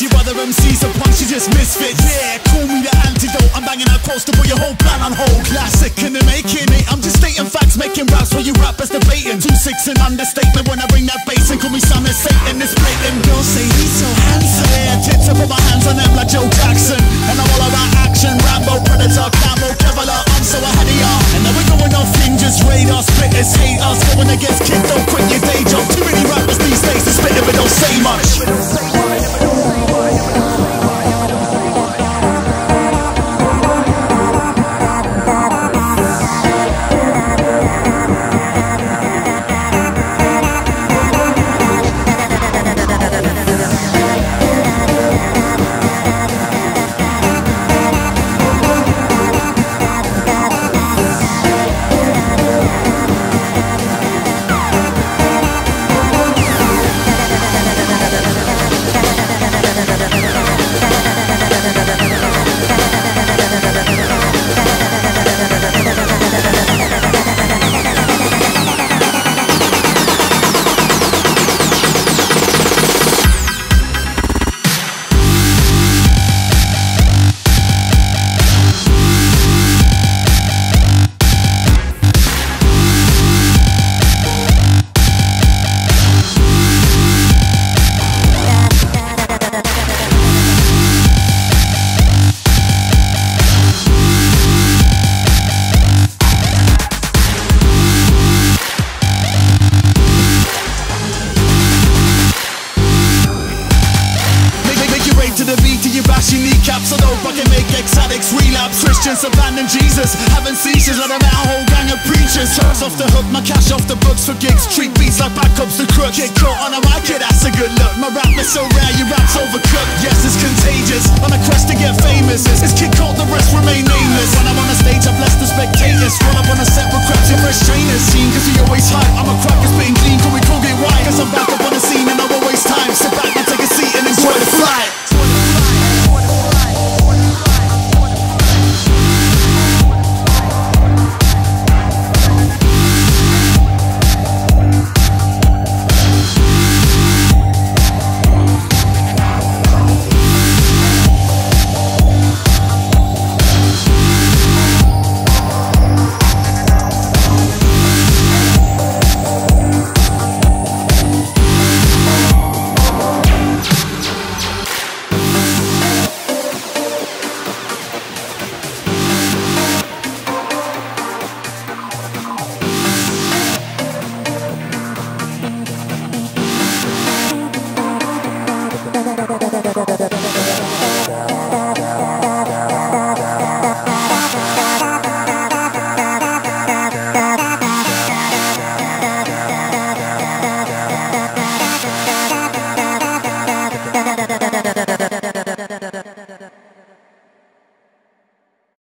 You other MCs are punches, just misfits. Yeah, call me the antidote. I'm banging out quotes to put your whole plan on hold. Classic in the making, mate. I'm just stating facts, making raps while you rappers debating. 2-6 and understatement when I bring that bass and call me son of Satan. It's blatant. Don't say he's so handsome. Yeah, tits up with my hands on them like Joe Jackson. And I'm all about action, Rambo, Predator, Camo, Kevlar. I'm so ahead of y'all. And now we're going off hinges, radar, splitters, hate us. Going against Kid, don't quit your day job. Too many rappers these days to spit it, but don't say much. Caps on dope, I can make ex-addicts relapse. Christians abandon Jesus, having seizures. I done met a whole gang of preachers. Chunks off the hook, my cash off the books for gigs. Treat beats like backups to crooks. Get caught on a mic, yeah, that's a good look. My rap is so rare, your rap's overcooked. Yes, it's contagious, on a quest to get famous. It's Kid Colt, the rest remain nameless. When I'm on a stage, I bless the spectators. Roll up on a set with cracks and fresh trainers. Seen cause we